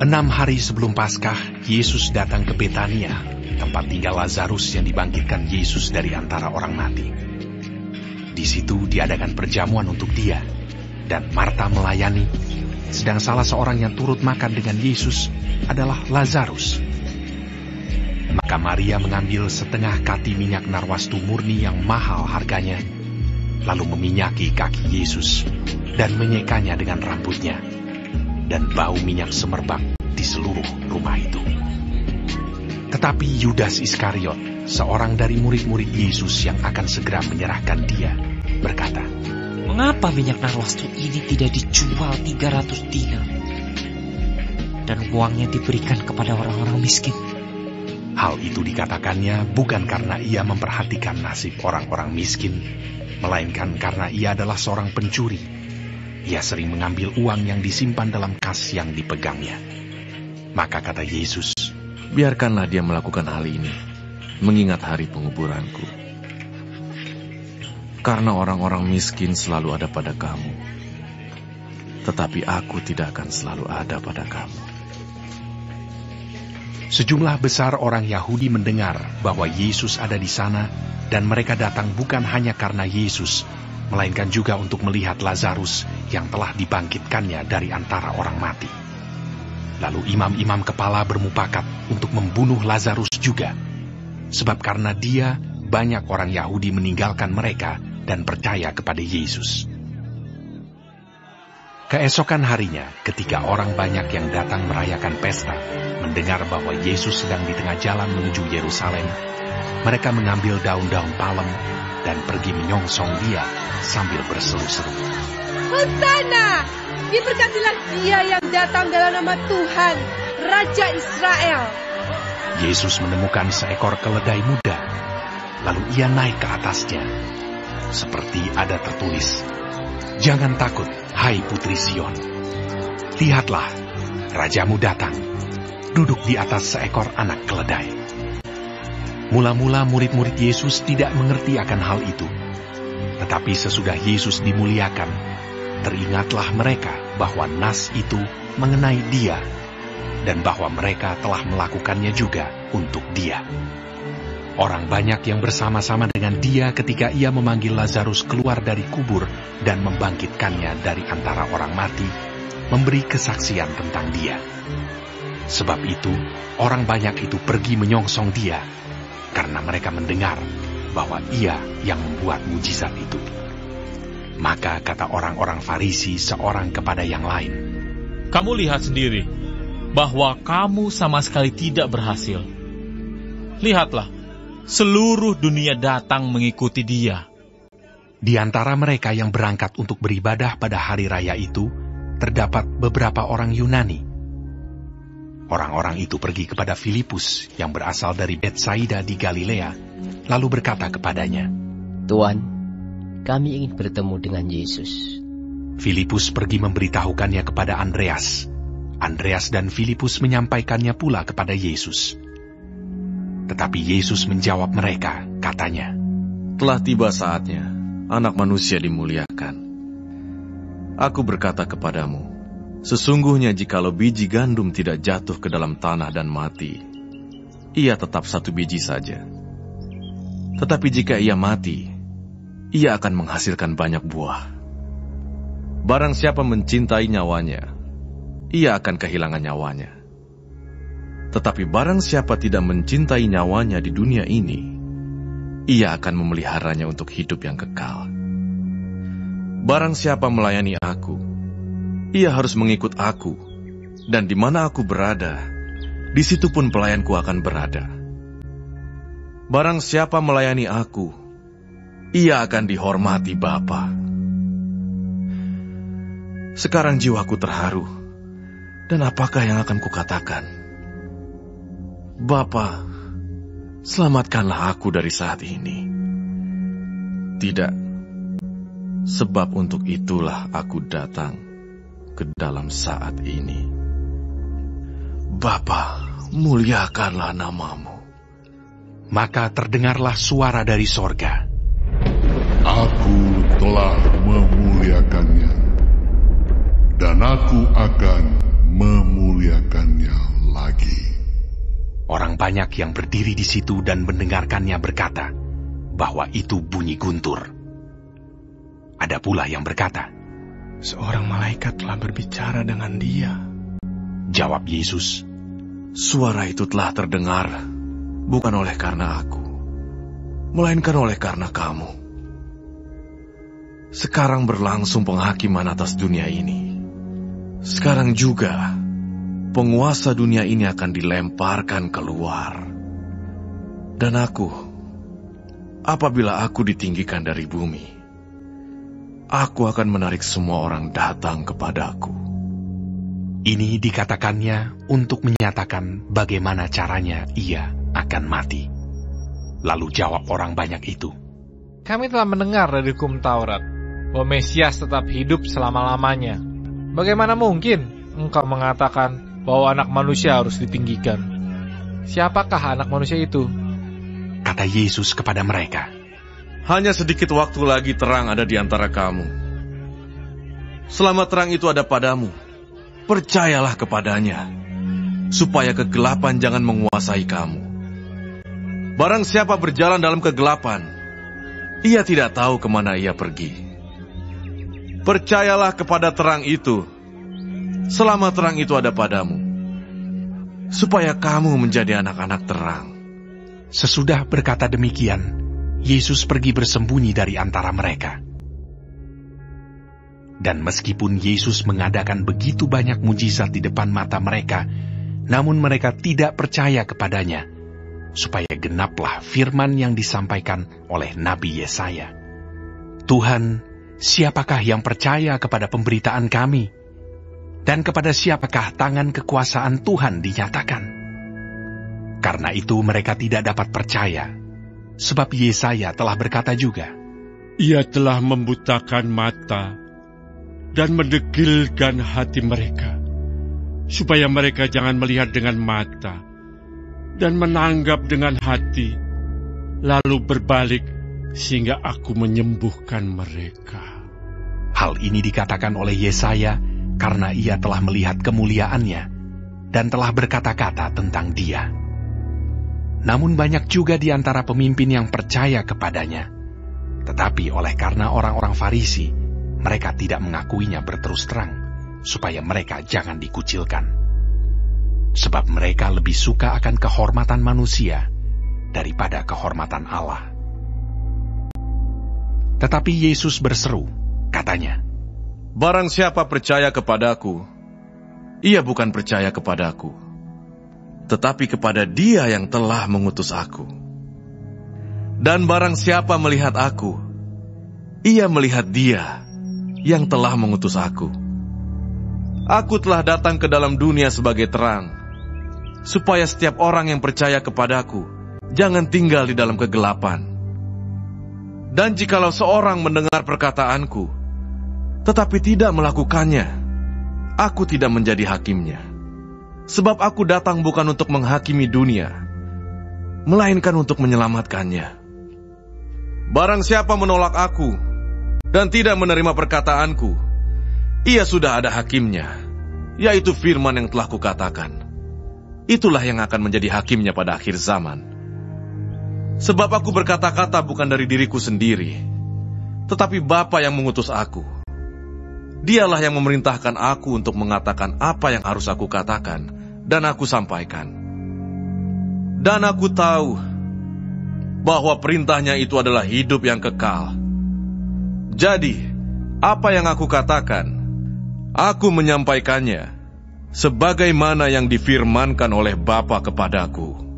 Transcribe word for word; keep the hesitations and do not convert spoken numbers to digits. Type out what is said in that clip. Enam hari sebelum Paskah, Yesus datang ke Betania, tempat tinggal Lazarus yang dibangkitkan Yesus dari antara orang mati. Di situ diadakan perjamuan untuk dia, dan Marta melayani, sedang salah seorang yang turut makan dengan Yesus adalah Lazarus. Maka Maria mengambil setengah kati minyak narwastu murni yang mahal harganya, lalu meminyaki kaki Yesus dan menyekanya dengan rambutnya. Dan bau minyak semerbak di seluruh rumah itu. Tetapi Yudas Iskariot, seorang dari murid-murid Yesus yang akan segera menyerahkan dia, berkata, "Mengapa minyak narwastu ini tidak dijual tiga ratus dinar dan uangnya diberikan kepada orang-orang miskin?" Hal itu dikatakannya bukan karena ia memperhatikan nasib orang-orang miskin, melainkan karena ia adalah seorang pencuri. Ia sering mengambil uang yang disimpan dalam kas yang dipegangnya. Maka kata Yesus, "Biarkanlah dia melakukan hal ini, mengingat hari penguburanku. Karena orang-orang miskin selalu ada pada kamu, tetapi aku tidak akan selalu ada pada kamu." Sejumlah besar orang Yahudi mendengar bahwa Yesus ada di sana, dan mereka datang bukan hanya karena Yesus, melainkan juga untuk melihat Lazarus yang telah dibangkitkannya dari antara orang mati. Lalu imam-imam kepala bermupakat untuk membunuh Lazarus juga, sebab karena dia banyak orang Yahudi meninggalkan mereka dan percaya kepada Yesus. Keesokan harinya, ketika orang banyak yang datang merayakan pesta, mendengar bahwa Yesus sedang di tengah jalan menuju Yerusalem, mereka mengambil daun-daun palem dan pergi menyongsong dia sambil berseru-seru, "Hosana! Diberkatilah dia yang datang dalam nama Tuhan, Raja Israel." Yesus menemukan seekor keledai muda, lalu ia naik ke atasnya. Seperti ada tertulis, "Jangan takut, hai Putri Sion. Lihatlah, Rajamu datang, duduk di atas seekor anak keledai." Mula-mula murid-murid Yesus tidak mengerti akan hal itu. Tetapi sesudah Yesus dimuliakan, teringatlah mereka bahwa nas itu mengenai dia, dan bahwa mereka telah melakukannya juga untuk dia. Orang banyak yang bersama-sama dengan dia ketika ia memanggil Lazarus keluar dari kubur dan membangkitkannya dari antara orang mati, memberi kesaksian tentang dia. Sebab itu, orang banyak itu pergi menyongsong dia, karena mereka mendengar bahwa ia yang membuat mujizat itu. Maka kata orang-orang Farisi seorang kepada yang lain, "Kamu lihat sendiri bahwa kamu sama sekali tidak berhasil. Lihatlah, seluruh dunia datang mengikuti dia." Di antara mereka yang berangkat untuk beribadah pada hari raya itu, terdapat beberapa orang Yunani. Orang-orang itu pergi kepada Filipus yang berasal dari Betsaida di Galilea, lalu berkata kepadanya, "Tuan, kami ingin bertemu dengan Yesus." Filipus pergi memberitahukannya kepada Andreas. Andreas dan Filipus menyampaikannya pula kepada Yesus. Tetapi Yesus menjawab mereka, katanya, "Telah tiba saatnya Anak Manusia dimuliakan. Aku berkata kepadamu, sesungguhnya jikalau biji gandum tidak jatuh ke dalam tanah dan mati, ia tetap satu biji saja. Tetapi jika ia mati, ia akan menghasilkan banyak buah. Barang siapa mencintai nyawanya, ia akan kehilangan nyawanya. Tetapi barang siapa tidak mencintai nyawanya di dunia ini, ia akan memeliharanya untuk hidup yang kekal. Barang siapa melayani aku, ia harus mengikut aku, dan di mana aku berada, di situ pun pelayanku akan berada. Barang siapa melayani aku, ia akan dihormati Bapa." Sekarang jiwaku terharu, dan apakah yang akan kukatakan? Bapa, selamatkanlah aku dari saat ini. Tidak, sebab untuk itulah aku datang ke dalam saat ini. Bapa, muliakanlah namamu. Maka terdengarlah suara dari sorga, "Aku telah memuliakannya, dan aku akan memuliakannya lagi. Orang banyak yang berdiri di situ dan mendengarkannya berkata bahwa itu bunyi guntur. Ada pula yang berkata, seorang malaikat telah berbicara dengan dia. Jawab Yesus, suara itu telah terdengar, bukan oleh karena aku, melainkan oleh karena kamu. Sekarang berlangsung penghakiman atas dunia ini. Sekarang juga, penguasa dunia ini akan dilemparkan keluar. Dan aku, apabila aku ditinggikan dari bumi, aku akan menarik semua orang datang kepadaku. Ini dikatakannya untuk menyatakan bagaimana caranya ia akan mati. Lalu jawab orang banyak itu, kami telah mendengar dari hukum Taurat, bahwa Mesias tetap hidup selama-lamanya. Bagaimana mungkin engkau mengatakan bahwa anak manusia harus ditinggikan? Siapakah anak manusia itu? Kata Yesus kepada mereka, hanya sedikit waktu lagi terang ada di antara kamu. Selama terang itu ada padamu, percayalah kepadanya, supaya kegelapan jangan menguasai kamu. Barang siapa berjalan dalam kegelapan, ia tidak tahu kemana ia pergi. Percayalah kepada terang itu, selama terang itu ada padamu, supaya kamu menjadi anak-anak terang. Sesudah berkata demikian, Yesus pergi bersembunyi dari antara mereka. Dan meskipun Yesus mengadakan begitu banyak mujizat di depan mata mereka, namun mereka tidak percaya kepadanya, supaya genaplah firman yang disampaikan oleh Nabi Yesaya. Tuhan, siapakah yang percaya kepada pemberitaan kami? Dan kepada siapakah tangan kekuasaan Tuhan dinyatakan? Karena itu mereka tidak dapat percaya, sebab Yesaya telah berkata juga, ia telah membutakan mata dan mendegilkan hati mereka, supaya mereka jangan melihat dengan mata dan menanggap dengan hati, lalu berbalik sehingga aku menyembuhkan mereka. Hal ini dikatakan oleh Yesaya karena ia telah melihat kemuliaannya dan telah berkata-kata tentang dia. Namun banyak juga di antara pemimpin yang percaya kepadanya. Tetapi oleh karena orang-orang Farisi, mereka tidak mengakuinya berterus terang, supaya mereka jangan dikucilkan. Sebab mereka lebih suka akan kehormatan manusia daripada kehormatan Allah. Tetapi Yesus berseru, katanya, barang siapa percaya kepadaku, ia bukan percaya kepadaku, tetapi kepada dia yang telah mengutus aku. Dan barang siapa melihat aku, ia melihat dia yang telah mengutus aku. Aku telah datang ke dalam dunia sebagai terang, supaya setiap orang yang percaya kepadaku jangan tinggal di dalam kegelapan. Dan jikalau seorang mendengar perkataanku, tetapi tidak melakukannya, aku tidak menjadi hakimnya. Sebab aku datang bukan untuk menghakimi dunia, melainkan untuk menyelamatkannya. Barang siapa menolak aku dan tidak menerima perkataanku, ia sudah ada hakimnya, yaitu firman yang telah kukatakan. Itulah yang akan menjadi hakimnya pada akhir zaman. Sebab aku berkata-kata bukan dari diriku sendiri, tetapi Bapa yang mengutus aku. Dialah yang memerintahkan aku untuk mengatakan apa yang harus aku katakan, dan aku sampaikan. Dan aku tahu bahwa perintahnya itu adalah hidup yang kekal. Jadi, apa yang aku katakan, aku menyampaikannya sebagaimana yang difirmankan oleh Bapa kepadaku.